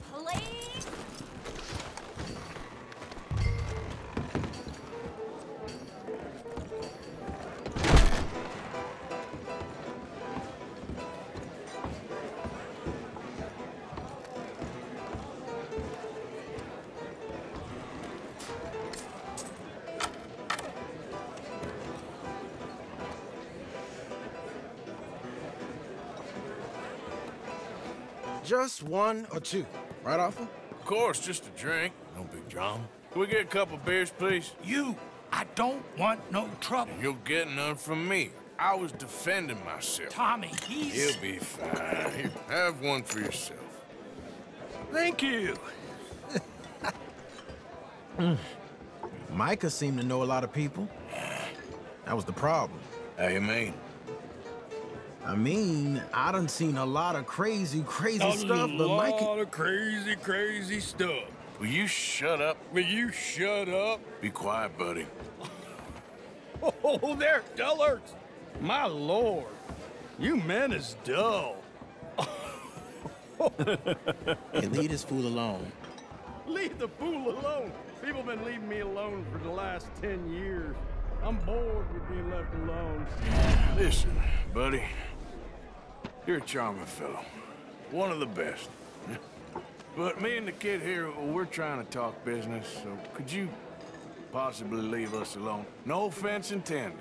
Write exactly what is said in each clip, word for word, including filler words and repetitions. please? Just one or two, right, Arthur? Of course, just a drink. No big drama. Can we get a couple beers, please? You, I don't want no trouble. And you'll get none from me. I was defending myself. Tommy, he's... He'll be fine. Here, have one for yourself. Thank you. mm. Micah seemed to know a lot of people. That was the problem. How you mean? I mean, I done seen a lot of crazy, crazy a stuff, but Mike... A lot of crazy, crazy stuff. Will you shut up? Will you shut up? Be quiet, buddy. Oh, there, Dullard. My lord, you men is dull. Hey, leave this fool alone. Leave the fool alone? People been leaving me alone for the last ten years. I'm bored with being left alone. Listen, buddy. You're a charming fellow. One of the best. But me and the kid here, we're trying to talk business, so could you possibly leave us alone? No offense intended.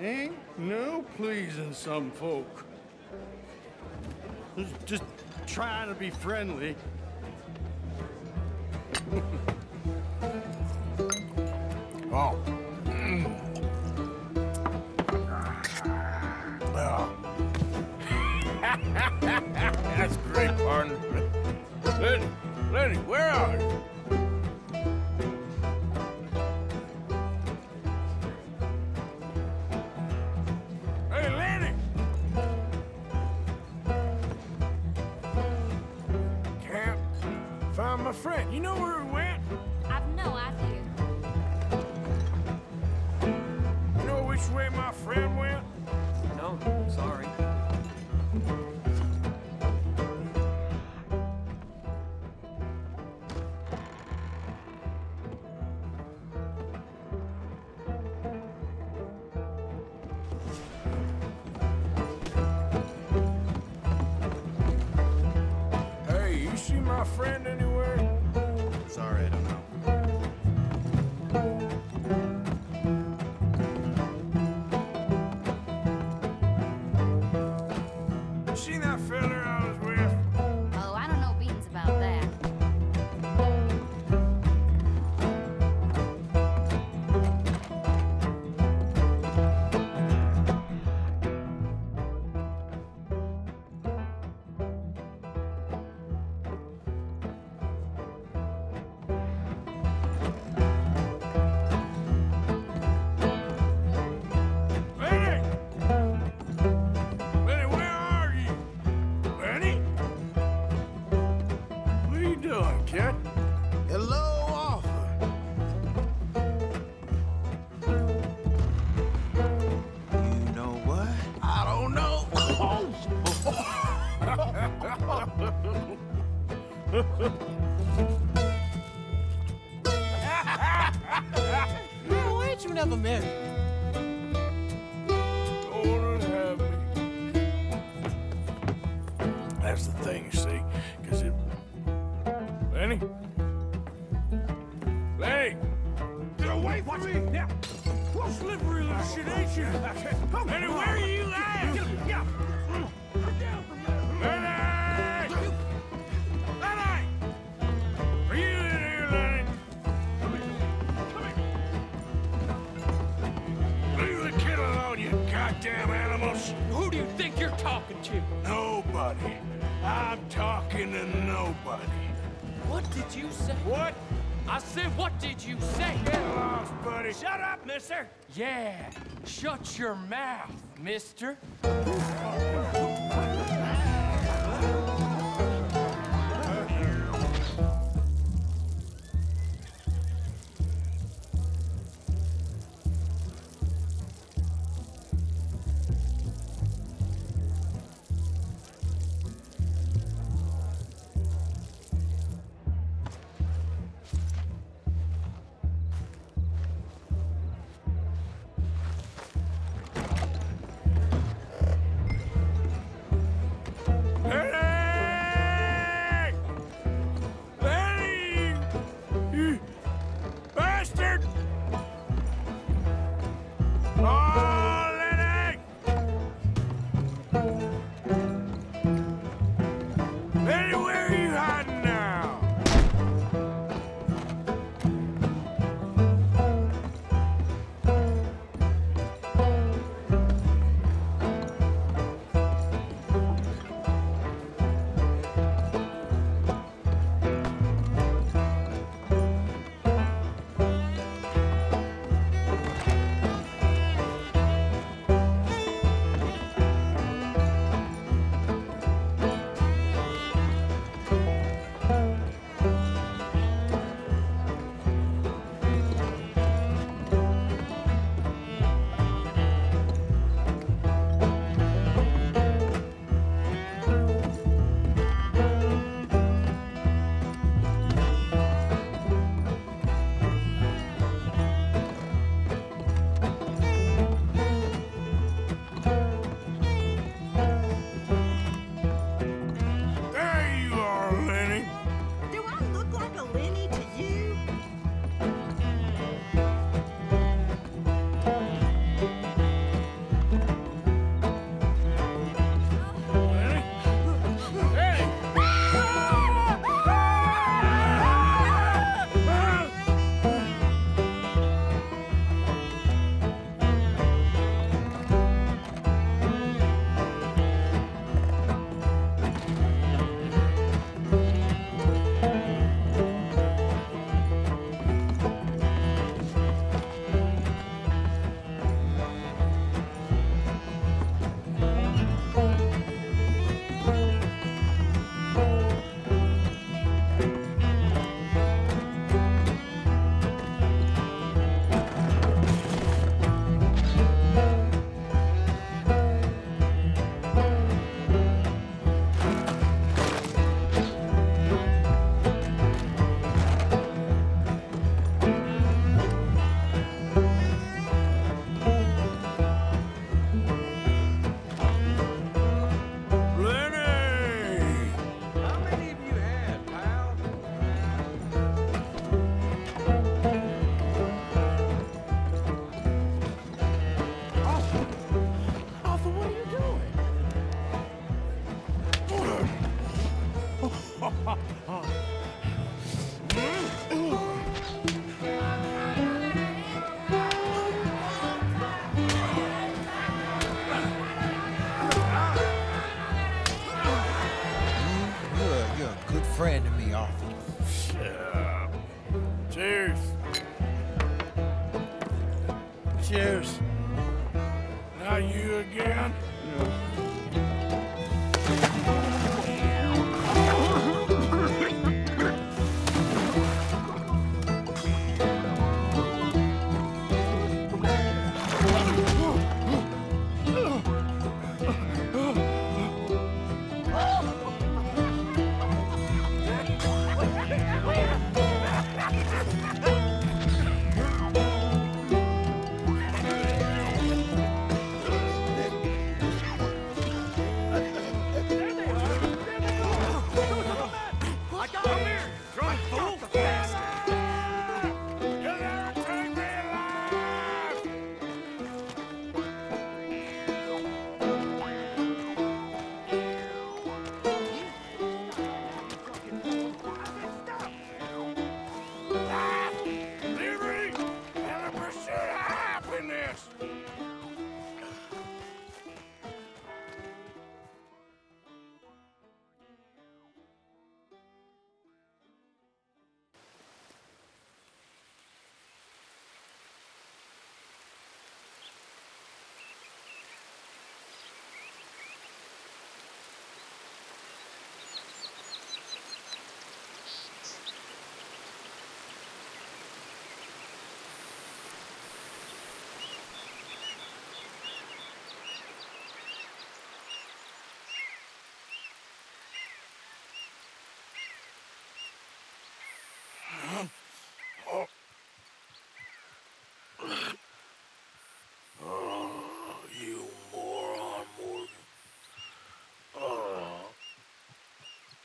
Ain't no pleasing some folk. Just trying to be friendly. Oh. Mm. Oh. That's great, partner. Lenny, Lenny, where are you? Hey, Lenny! Can't find my friend. You know where he went? I've no idea. Which way my friend went? No, sorry. Hey, you see my friend anywhere? Sorry, I don't know. Yeah, shut your mouth, mister. Friend to me, Arthur. Yeah. Cheers. Cheers. Now you again?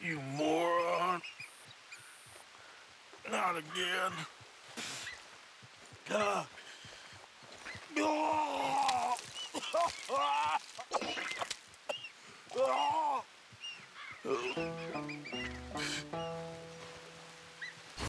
You moron. Not again. Uh. Oh. Oh.